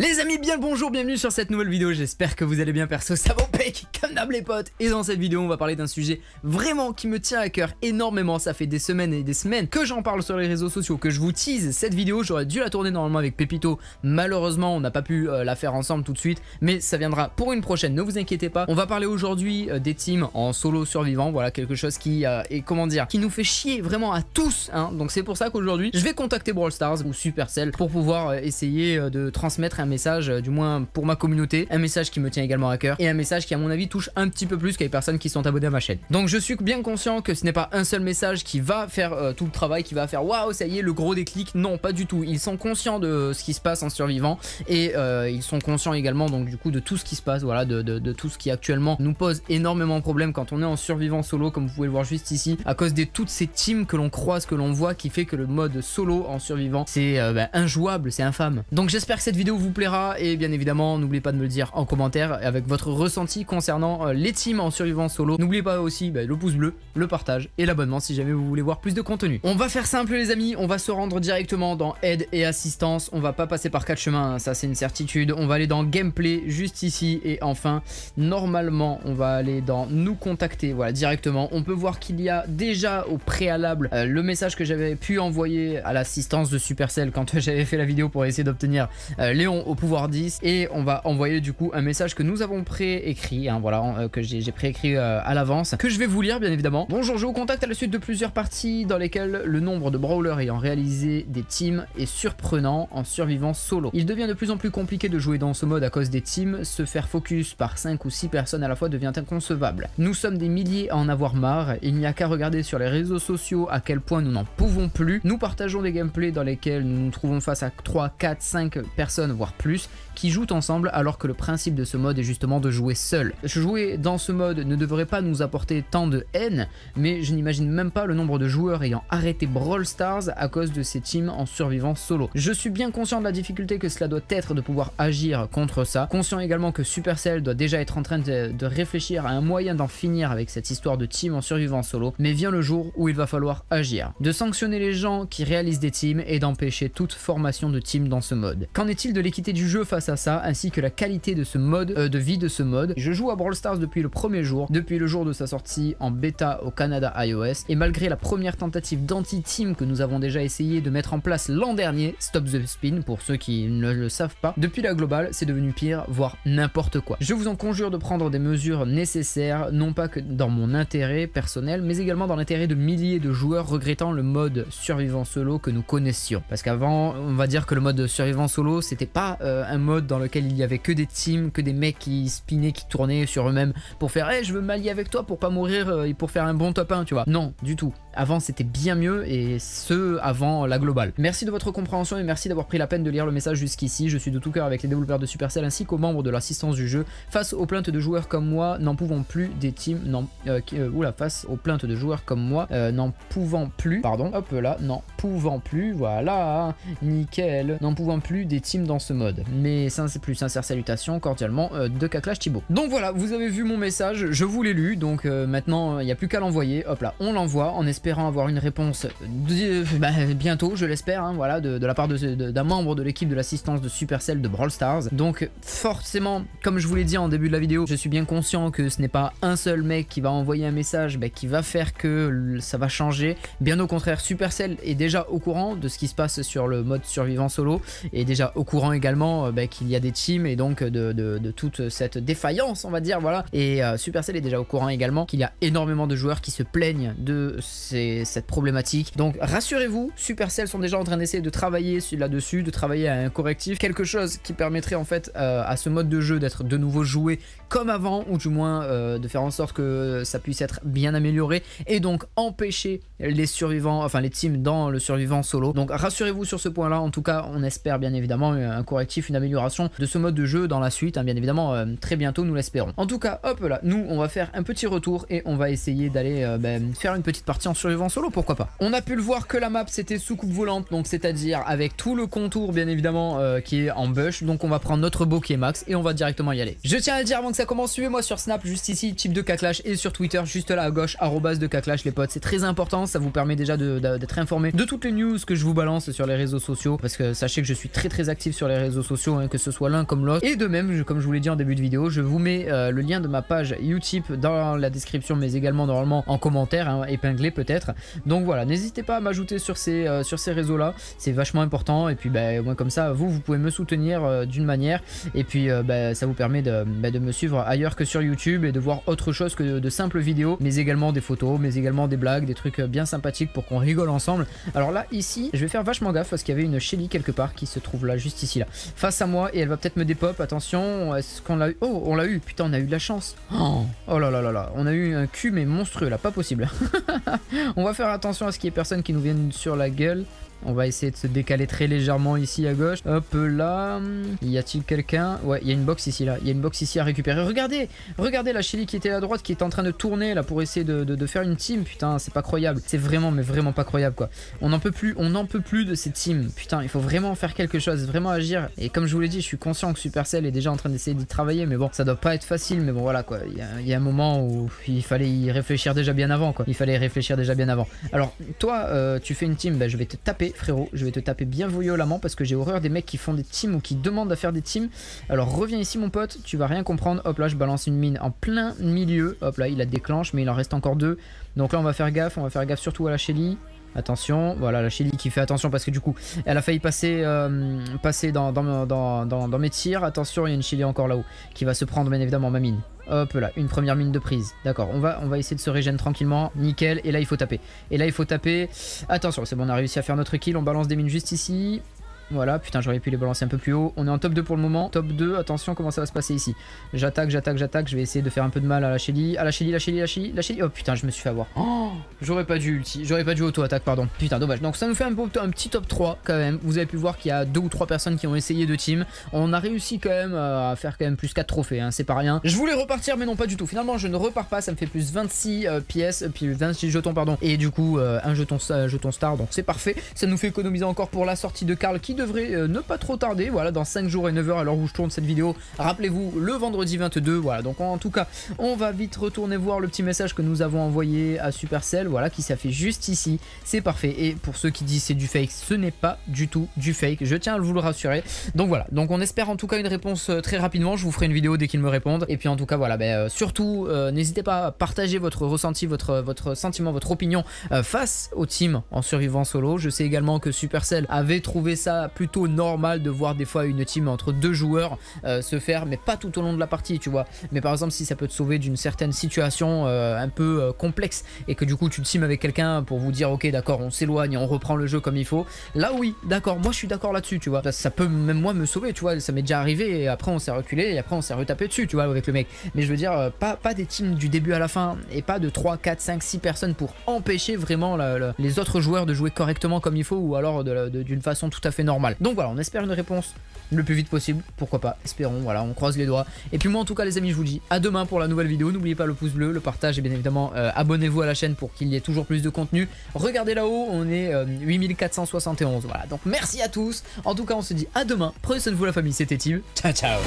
Les amis, bien le bonjour, bienvenue sur cette nouvelle vidéo, j'espère que vous allez bien perso, ça vous pique comme d'hab les potes. Et dans cette vidéo on va parler d'un sujet vraiment qui me tient à cœur énormément, ça fait des semaines et des semaines que j'en parle sur les réseaux sociaux, que je vous tease cette vidéo, j'aurais dû la tourner normalement avec Pepito, malheureusement on n'a pas pu la faire ensemble tout de suite, mais ça viendra pour une prochaine, ne vous inquiétez pas. On va parler aujourd'hui des teams en solo survivant, voilà quelque chose qui est, comment dire, qui nous fait chier vraiment à tous, hein. Donc c'est pour ça qu'aujourd'hui je vais contacter Brawl Stars ou Supercell pour pouvoir essayer de transmettre un message, du moins pour ma communauté, un message qui me tient également à cœur et un message qui à mon avis touche un petit peu plus qu'à les personnes qui sont abonnées à ma chaîne. Donc je suis bien conscient que ce n'est pas un seul message qui va faire tout le travail, qui va faire waouh ça y est le gros déclic, non pas du tout. Ils sont conscients de ce qui se passe en survivant et ils sont conscients également donc du coup de tout ce qui se passe, voilà, de tout ce qui actuellement nous pose énormément de problèmes quand on est en survivant solo, comme vous pouvez le voir juste ici, à cause de toutes ces teams que l'on croise, que l'on voit, qui fait que le mode solo en survivant c'est injouable, c'est infâme. Donc j'espère que cette vidéo vous plaît et bien évidemment n'oubliez pas de me le dire en commentaire avec votre ressenti concernant les teams en survivant solo. N'oubliez pas aussi le pouce bleu, le partage et l'abonnement si jamais vous voulez voir plus de contenu. On va faire simple les amis, on va se rendre directement dans aide et assistance, on va pas passer par 4 chemins, hein, ça c'est une certitude. On va aller dans gameplay juste ici et enfin normalement on va aller dans nous contacter, voilà directement. On peut voir qu'il y a déjà au préalable le message que j'avais pu envoyer à l'assistance de Supercell quand j'avais fait la vidéo pour essayer d'obtenir Léon au pouvoir 10, et on va envoyer du coup un message que nous avons pré-écrit, hein, voilà, que j'ai pré-écrit à l'avance, que je vais vous lire bien évidemment. Bonjour, je vous contacte à la suite de plusieurs parties dans lesquelles le nombre de brawlers ayant réalisé des teams est surprenant en survivant solo. Il devient de plus en plus compliqué de jouer dans ce mode à cause des teams, se faire focus par 5 ou 6 personnes à la fois devient inconcevable. Nous sommes des milliers à en avoir marre, il n'y a qu'à regarder sur les réseaux sociaux à quel point nous n'en pouvons plus. Nous partageons des gameplays dans lesquels nous nous trouvons face à 3, 4, 5 personnes, voire plus, qui jouent ensemble alors que le principe de ce mode est justement de jouer seul. Jouer dans ce mode ne devrait pas nous apporter tant de haine, mais je n'imagine même pas le nombre de joueurs ayant arrêté Brawl Stars à cause de ces teams en survivant solo. Je suis bien conscient de la difficulté que cela doit être de pouvoir agir contre ça, conscient également que Supercell doit déjà être en train de réfléchir à un moyen d'en finir avec cette histoire de team en survivant solo, mais vient le jour où il va falloir agir, de sanctionner les gens qui réalisent des teams et d'empêcher toute formation de team dans ce mode. Qu'en est-il de l'équité du jeu face à ça, ainsi que la qualité de ce mode, de vie de ce mode. Je joue à Brawl Stars depuis le premier jour, depuis le jour de sa sortie en bêta au Canada iOS, et malgré la première tentative d'anti-team que nous avons déjà essayé de mettre en place l'an dernier, Stop the Spin pour ceux qui ne le savent pas, depuis la globale c'est devenu pire, voire n'importe quoi. Je vous en conjure de prendre des mesures nécessaires, non pas que dans mon intérêt personnel, mais également dans l'intérêt de milliers de joueurs regrettant le mode survivant solo que nous connaissions. Parce qu'avant, on va dire que le mode survivant solo c'était pas un mode dans lequel il y avait que des teams, que des mecs qui spinaient, qui tournaient sur eux-mêmes pour faire hey, je veux m'allier avec toi pour pas mourir et pour faire un bon top 1, tu vois. Non, du tout. Avant c'était bien mieux, et ce avant la globale. Merci de votre compréhension et merci d'avoir pris la peine de lire le message jusqu'ici. Je suis de tout cœur avec les développeurs de Supercell ainsi qu'aux membres de l'assistance du jeu face aux plaintes de joueurs comme moi n'en pouvant plus des teams n'en pouvant plus, voilà, nickel, n'en pouvant plus des teams dans ce mode. Mais ça c'est plus sincère salutation cordialement 2kClash Thibaut. Donc voilà, vous avez vu mon message, je vous l'ai lu, donc maintenant il n'y a plus qu'à l'envoyer, hop là, on l'envoie en espérant avoir une réponse bientôt, je l'espère, hein, voilà, de la part d'un membre de l'équipe de l'assistance de Supercell de Brawl Stars. Donc forcément, comme je vous l'ai dit en début de la vidéo, je suis bien conscient que ce n'est pas un seul mec qui va envoyer un message qui va faire que ça va changer. Bien au contraire, Supercell est déjà au courant de ce qui se passe sur le mode survivant solo, et déjà au courant également qu'il y a des teams et donc de toute cette défaillance, on va dire, voilà. Et Supercell est déjà au courant également qu'il y a énormément de joueurs qui se plaignent de cette problématique. Donc rassurez-vous, Supercell sont déjà en train d'essayer de travailler là-dessus, de travailler à un correctif, quelque chose qui permettrait en fait à ce mode de jeu d'être de nouveau joué comme avant, ou du moins de faire en sorte que ça puisse être bien amélioré et donc empêcher les survivants, enfin les teams dans le survivant solo. Donc rassurez-vous sur ce point-là, en tout cas on espère bien évidemment un correctif, une amélioration de ce mode de jeu dans la suite, hein, bien évidemment très bientôt nous l'espérons. En tout cas hop là, nous on va faire un petit retour et on va essayer d'aller faire une petite partie en survivant solo, pourquoi pas. On a pu le voir que la map c'était soucoupe volante, donc c'est-à-dire avec tout le contour bien évidemment qui est en bush, donc on va prendre notre beau qui est Max et on va directement y aller. Je tiens à le dire avant que ça commence, suivez-moi sur Snap juste ici, type 2kClash, et sur Twitter juste là à gauche, @2kClash les potes, c'est très important, ça vous permet déjà d'être informé de toutes les news que je vous balance sur les réseaux sociaux, parce que sachez que je suis très actif sur les réseaux réseaux sociaux, hein, que ce soit l'un comme l'autre. Et de même, comme je vous l'ai dit en début de vidéo, je vous mets le lien de ma page Utip dans la description, mais également normalement en commentaire, hein, épinglé peut-être. Donc voilà, n'hésitez pas à m'ajouter sur ces réseaux-là, c'est vachement important. Et puis bah, moi comme ça, vous pouvez me soutenir d'une manière. Et puis bah, ça vous permet de me suivre ailleurs que sur YouTube et de voir autre chose que de simples vidéos, mais également des photos, mais également des blagues, des trucs bien sympathiques pour qu'on rigole ensemble. Alors là, ici, je vais faire vachement gaffe parce qu'il y avait une Shelly quelque part qui se trouve là, juste ici là, face à moi, et elle va peut-être me dépop. Attention, est-ce qu'on l'a eu? Oh, on l'a eu, putain, on a eu de la chance. Oh là là là là, on a eu un cul mais monstrueux là, pas possible. On va faire attention à ce qu'il y ait personne qui nous vienne sur la gueule. On va essayer de se décaler très légèrement ici à gauche. Hop là. Y a-t-il quelqu'un? Ouais, il y a une box ici là. Il y a une box ici à récupérer. Regardez, regardez la Shelly qui était à droite, qui est en train de tourner là pour essayer de faire une team. Putain, c'est pas croyable. C'est vraiment, mais vraiment pas croyable quoi. On n'en peut plus de ces teams. Putain, il faut vraiment faire quelque chose, vraiment agir. Et comme je vous l'ai dit, je suis conscient que Supercell est déjà en train d'essayer d'y travailler. Mais bon, ça doit pas être facile. Mais bon, voilà quoi. Il y a un moment où il fallait y réfléchir déjà bien avant quoi. Il fallait y réfléchir déjà bien avant. Alors, toi, tu fais une team, bah, je vais te taper. Frérot, je vais te taper bien violemment parce que j'ai horreur des mecs qui font des teams ou qui demandent à faire des teams. Alors reviens ici mon pote, tu vas rien comprendre. Hop là, je balance une mine en plein milieu. Hop là, il la déclenche, mais il en reste encore deux. Donc là on va faire gaffe surtout à la Shelly. Attention, voilà la Shelly qui fait attention parce que du coup elle a failli passer, dans mes tirs. Attention, il y a une Shelly encore là-haut qui va se prendre bien évidemment ma mine. Hop là, une première mine de prise. D'accord, on va essayer de se régénérer tranquillement. Nickel, et là il faut taper. Et là il faut taper. Attention, c'est bon, on a réussi à faire notre kill. On balance des mines juste ici. Voilà, putain, j'aurais pu les balancer un peu plus haut. On est en top 2 pour le moment. Top 2, attention comment ça va se passer ici. J'attaque, j'attaque, j'attaque. Je vais essayer de faire un peu de mal à la Shelly. À la Shelly, la Shelly, la Shelly, la Shelly. Oh putain, je me suis fait avoir. Oh, j'aurais pas dû ulti. J'aurais pas dû auto-attaque, pardon. Putain, dommage. Donc ça nous fait un petit top 3 quand même. Vous avez pu voir qu'il y a 2 ou 3 personnes qui ont essayé de team. On a réussi quand même à faire quand même plus 4 trophées, hein. C'est pas rien. Je voulais repartir, mais non, pas du tout. Finalement, je ne repars pas. Ça me fait plus 26 pièces, puis 26 jetons, pardon. Et du coup, un jeton star. Donc c'est parfait. Ça nous fait économiser encore pour la sortie de Karl Kidd. Devrait ne pas trop tarder, voilà, dans 5 jours et 9h à l'heure où je tourne cette vidéo, rappelez-vous, le vendredi 22, voilà. Donc en tout cas, on va vite retourner voir le petit message que nous avons envoyé à Supercell, voilà, qui s'affiche juste ici, c'est parfait. Et pour ceux qui disent c'est du fake, ce n'est pas du tout du fake, je tiens à vous le rassurer. Donc voilà, donc on espère en tout cas une réponse très rapidement, je vous ferai une vidéo dès qu'ils me répondent. Et puis en tout cas voilà, surtout n'hésitez pas à partager votre ressenti, votre sentiment, votre opinion face aux teams en survivant solo. Je sais également que Supercell avait trouvé ça plutôt normal de voir des fois une team entre 2 joueurs se faire, mais pas tout au long de la partie, tu vois. Mais par exemple, si ça peut te sauver d'une certaine situation un peu complexe et que du coup tu te team avec quelqu'un pour vous dire ok d'accord, on s'éloigne et on reprend le jeu comme il faut, là oui d'accord, moi je suis d'accord là dessus tu vois, ça peut même moi me sauver, tu vois, ça m'est déjà arrivé et après on s'est reculé et après on s'est retapé dessus, tu vois, avec le mec. Mais je veux dire pas des teams du début à la fin et pas de 3, 4, 5, 6 personnes pour empêcher vraiment les autres joueurs de jouer correctement comme il faut, ou alors d'une façon tout à fait normal. Donc voilà, on espère une réponse le plus vite possible, pourquoi pas, espérons, voilà, on croise les doigts. Et puis moi en tout cas les amis, je vous dis à demain pour la nouvelle vidéo. N'oubliez pas le pouce bleu, le partage et bien évidemment abonnez-vous à la chaîne pour qu'il y ait toujours plus de contenu. Regardez là-haut, on est 8471, voilà, donc merci à tous. En tout cas on se dit à demain, prenez soin de vous la famille, c'était Thibaut, ciao ciao.